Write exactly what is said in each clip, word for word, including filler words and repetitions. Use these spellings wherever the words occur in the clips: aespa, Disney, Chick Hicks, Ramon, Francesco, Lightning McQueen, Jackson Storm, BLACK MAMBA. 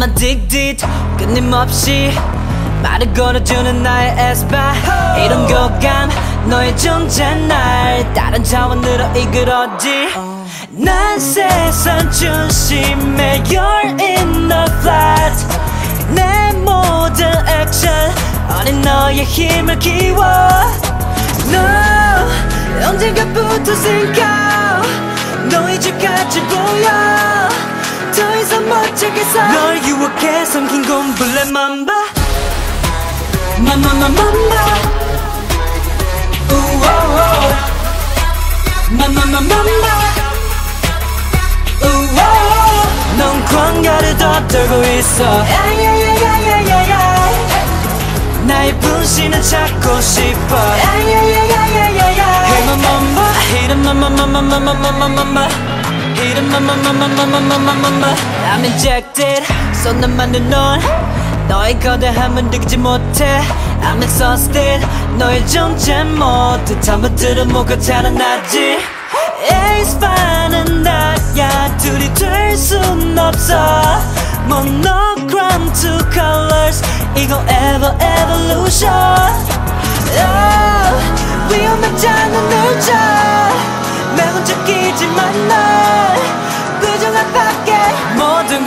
I'm addicted 끊임없이 말을 걸어주는 나의 aespa oh. 이런 교감 너의 존재 날 다른 차원으로 이끌었지 oh. 난 세상 중심에 You're in the flat 내 모든 액션 어린 너의 힘을 키워 No 언젠가부터 생각 너의 집까지 보여 더 이상 못 찾겠어 널 유혹해 섬긴 건 black mamba Mamba mamba Ooh oh oh Mamba mamba Ooh oh oh 넌 광야를 더 떨고 있어 야야야야야야야 나의 분신을 찾고 싶어 야야야야야야야 Hey my mamba I hate it mamba mamba mamba mamba mamba I'm injected So 난 맞는 넌 너의 거대함은 느끼지 못해 I'm exhausted 너의 존재 모두 잠못들은 뭐가 자라나지 aespa는 나야 둘이 될 순 없어 Monogram two colors 이거 ever evolution oh, 위험하잖아 놀자 내 혼자 끼지만 너 모든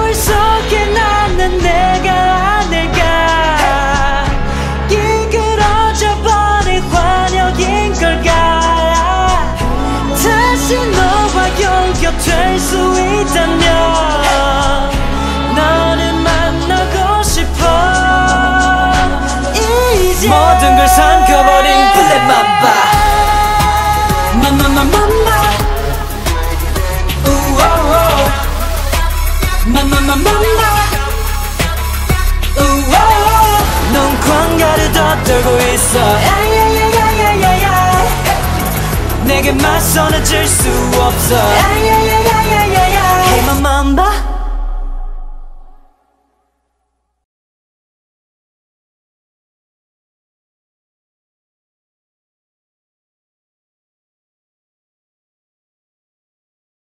거울 속에 나는 내가 될 수 있다면 너를 만나고 싶어 이제 모든 걸 삼켜버린 black mamba Mamba mamba Ooh oh oh Mamba mamba Ooh oh oh 넌 광야를 더 떨고 있어 야야야야야야야 내게 맞서는 질 수 없어